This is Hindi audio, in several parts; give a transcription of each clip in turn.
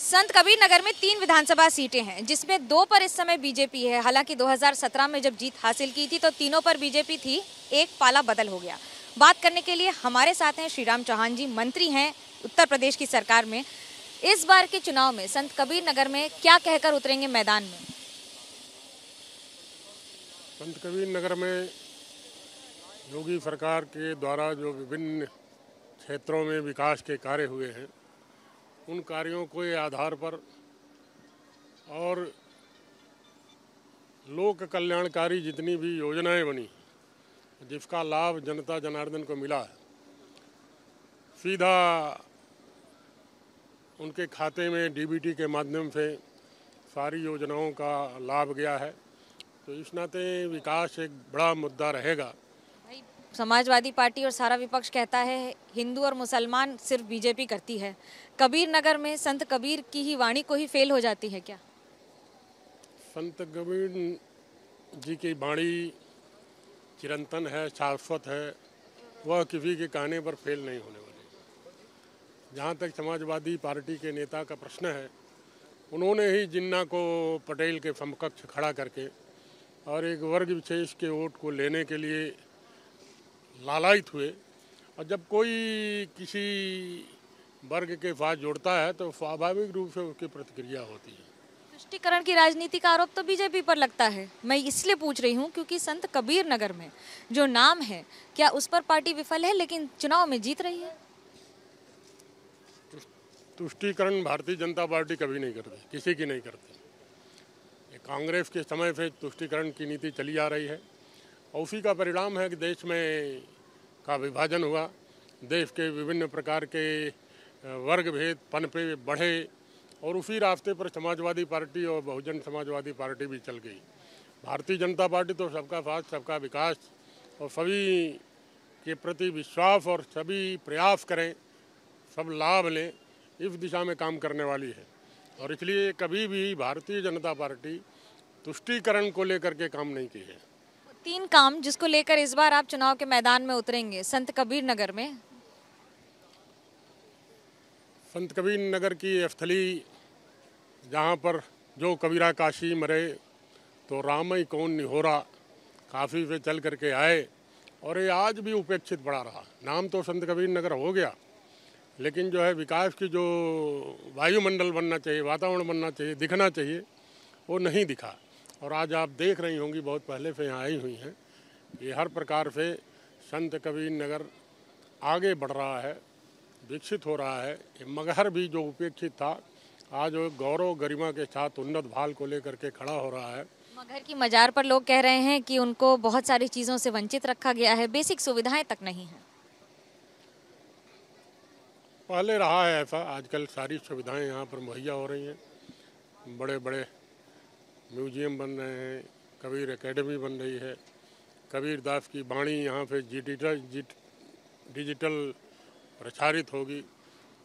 संत कबीर नगर में 3 विधानसभा सीटें हैं, जिसमें 2 पर इस समय बीजेपी है। हालांकि 2017 में जब जीत हासिल की थी तो 3 पर बीजेपी थी, 1 पाला बदल हो गया। बात करने के लिए हमारे साथ हैं श्रीराम चौहान जी, मंत्री हैं उत्तर प्रदेश की सरकार में। इस बार के चुनाव में संत कबीर नगर में क्या कहकर उतरेंगे मैदान में? संत कबीर नगर में योगी सरकार के द्वारा जो विभिन्न क्षेत्रों में विकास के कार्य हुए हैं, उन कार्यों के आधार पर और लोक कल्याणकारी जितनी भी योजनाएं बनी, जिसका लाभ जनता जनार्दन को मिला है, सीधा उनके खाते में डीबीटी के माध्यम से सारी योजनाओं का लाभ गया है। तो इस नाते विकास एक बड़ा मुद्दा रहेगा। भाई, समाजवादी पार्टी और सारा विपक्ष कहता है हिंदू और मुसलमान सिर्फ बीजेपी करती है, कबीर नगर में संत कबीर की ही वाणी को ही फेल हो जाती है क्या? संत कबीर जी की वाणी चिरंतन है, शाश्वत है, वह किसी के कहने पर फेल नहीं होने वाली। जहाँ तक समाजवादी पार्टी के नेता का प्रश्न है, उन्होंने ही जिन्ना को पटेल के समकक्ष खड़ा करके और एक वर्ग विशेष के वोट को लेने के लिए लालायित हुए, और जब कोई किसी वर्ग के साथ जुड़ता है तो स्वाभाविक रूप से उसकी प्रतिक्रिया होती है। तुष्टिकरण की राजनीति का आरोप तो बीजेपी पर लगता है। मैं इसलिए पूछ रही हूं क्योंकि संत कबीर नगर में जो नाम है, क्या उस पर पार्टी विफल है लेकिन चुनाव में जीत रही है? तुष्टिकरण भारतीय जनता पार्टी कभी नहीं करती, किसी की नहीं करती। कांग्रेस के समय से तुष्टिकरण की नीति चली आ रही है और उसी का परिणाम है कि देश में का विभाजन हुआ, देश के विभिन्न प्रकार के वर्ग भेद पनपे बढ़े और उसी रास्ते पर समाजवादी पार्टी और बहुजन समाजवादी पार्टी भी चल गई। भारतीय जनता पार्टी तो सबका साथ, सबका विकास और सभी के प्रति विश्वास और सभी प्रयास करें, सब लाभ लें, इस दिशा में काम करने वाली है। और इसलिए कभी भी भारतीय जनता पार्टी तुष्टिकरण को लेकर के काम नहीं की है। 3 काम जिसको लेकर इस बार आप चुनाव के मैदान में उतरेंगे संत कबीर नगर में। संत कबीर नगर की स्थली जहाँ पर जो कबीरा काशी मरे तो रामई कौन निहोरा काफ़ी पे चल करके आए, और ये आज भी उपेक्षित पड़ा रहा। नाम तो संत कबीर नगर हो गया, लेकिन जो है विकास की जो वायुमंडल बनना चाहिए, वातावरण बनना चाहिए, दिखना चाहिए, वो नहीं दिखा। और आज आप देख रही होंगी, बहुत पहले से यहाँ आई हुई हैं, ये हर प्रकार से संत कबीर नगर आगे बढ़ रहा है, विकसित हो रहा है। मगहर भी जो उपेक्षित था, आज वो गौरव गरिमा के साथ उन्नत भाल को लेकर के खड़ा हो रहा है। मगहर की मजार पर लोग कह रहे हैं कि उनको बहुत सारी चीज़ों से वंचित रखा गया है, बेसिक सुविधाएं तक नहीं हैं। पहले रहा है ऐसा, आजकल सारी सुविधाएं यहाँ पर मुहैया हो रही हैं। बड़े बड़े म्यूजियम बन रहे हैं, कबीर एकेडमी बन रही है, कबीर दास की वाणी यहाँ पर डिजिटल प्रचारित होगी।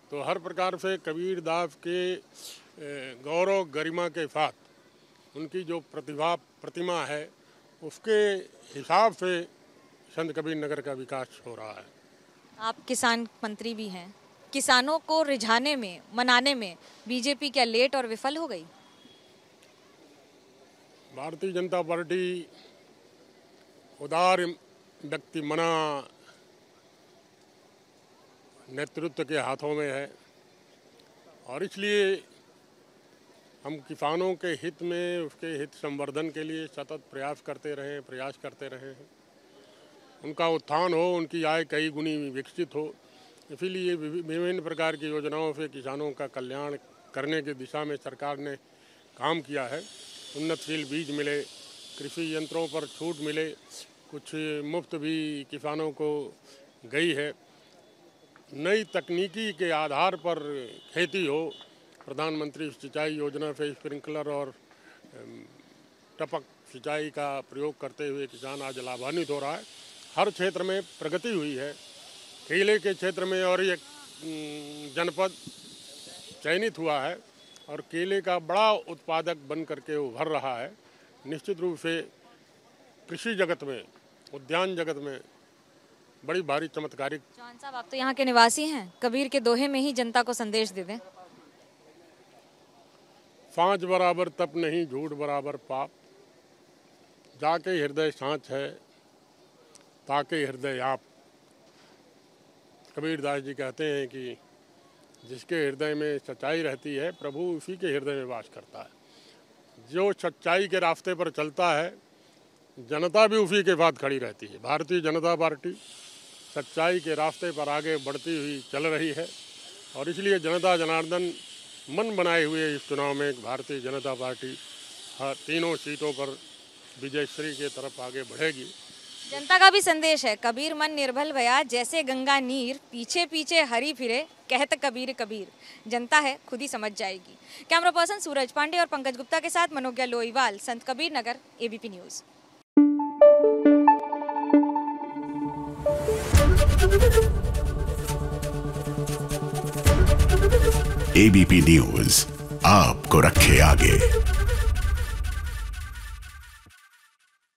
तो हर प्रकार से कबीर दास के गौरव गरिमा के साथ उनकी जो प्रतिमा है, उसके हिसाब से संत कबीर नगर का विकास हो रहा है। आप किसान मंत्री भी हैं, किसानों को रिझाने में, मनाने में बीजेपी क्या लेट और विफल हो गई? भारतीय जनता पार्टी उदार व्यक्ति मना नेतृत्व के हाथों में है, और इसलिए हम किसानों के हित में, उसके हित संवर्धन के लिए सतत प्रयास करते रहे हैं। उनका उत्थान हो, उनकी आय कई गुनी विकसित हो, इसीलिए विभिन्न प्रकार की योजनाओं से किसानों का कल्याण करने की दिशा में सरकार ने काम किया है। उन्नतशील बीज मिले, कृषि यंत्रों पर छूट मिले, कुछ मुफ्त भी किसानों को गई है, नई तकनीकी के आधार पर खेती हो, प्रधानमंत्री सिंचाई योजना से स्प्रिंकलर और टपक सिंचाई का प्रयोग करते हुए किसान आज लाभान्वित हो रहा है। हर क्षेत्र में प्रगति हुई है। केले के क्षेत्र में और एक जनपद चयनित हुआ है और केले का बड़ा उत्पादक बन करके उभर रहा है। निश्चित रूप से कृषि जगत में, उद्यान जगत में बड़ी भारी चमत्कारिक। चौहान साहब, आप तो यहाँ के निवासी हैं, कबीर के दोहे में ही जनता को संदेश दे दें। फाँच बराबर तप नहीं, झूठ बराबर पाप। जाके हृदय सांच है, ताके हृदय आप। कबीरदास जी कहते हैं कि जिसके हृदय में सच्चाई रहती है, प्रभु उसी के हृदय में वास करता है। जो सच्चाई के रास्ते पर चलता है, जनता भी उसी के साथ खड़ी रहती है। भारतीय जनता पार्टी सच्चाई के रास्ते पर आगे बढ़ती हुई चल रही है और इसलिए जनता जनार्दन मन बनाए हुए इस चुनाव में भारतीय जनता पार्टी हर तीनों सीटों पर विजयश्री के तरफ आगे बढ़ेगी। जनता का भी संदेश है, कबीर मन निर्भल भया जैसे गंगा नीर, पीछे पीछे हरी फिरे कहत कबीर कबीर। जनता है, खुद ही समझ जाएगी। कैमरा पर्सन सूरज पांडे और पंकज गुप्ता के साथ Manogya Loiwal, Sant Kabir Nagar, ABP news. ABP news आपको रखे आगे।